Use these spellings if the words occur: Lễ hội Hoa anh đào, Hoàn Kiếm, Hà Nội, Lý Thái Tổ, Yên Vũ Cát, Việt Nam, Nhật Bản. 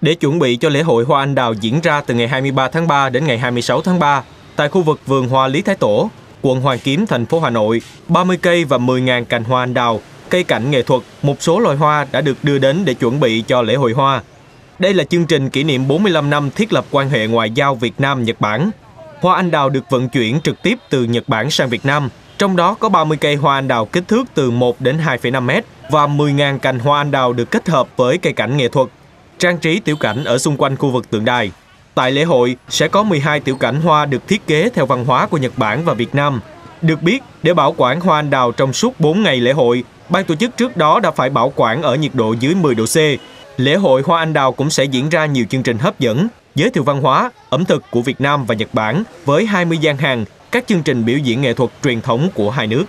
Để chuẩn bị cho lễ hội hoa anh đào diễn ra từ ngày 23 tháng 3 đến ngày 26 tháng 3, tại khu vực vườn hoa Lý Thái Tổ, quận Hoàn Kiếm, thành phố Hà Nội, 30 cây và 10.000 cành hoa anh đào, cây cảnh nghệ thuật, một số loài hoa đã được đưa đến để chuẩn bị cho lễ hội hoa. Đây là chương trình kỷ niệm 45 năm thiết lập quan hệ ngoại giao Việt Nam-Nhật Bản. Hoa anh đào được vận chuyển trực tiếp từ Nhật Bản sang Việt Nam, trong đó có 30 cây hoa anh đào kích thước từ 1 đến 2,5 m và 10.000 cành hoa anh đào được kết hợp với cây cảnh nghệ thuật, trang trí tiểu cảnh ở xung quanh khu vực tượng đài. Tại lễ hội sẽ có 12 tiểu cảnh hoa được thiết kế theo văn hóa của Nhật Bản và Việt Nam. Được biết, để bảo quản hoa anh đào trong suốt 4 ngày lễ hội, ban tổ chức trước đó đã phải bảo quản ở nhiệt độ dưới 10 độ C. Lễ hội hoa anh đào cũng sẽ diễn ra nhiều chương trình hấp dẫn, giới thiệu văn hóa, ẩm thực của Việt Nam và Nhật Bản với 20 gian hàng, các chương trình biểu diễn nghệ thuật truyền thống của hai nước.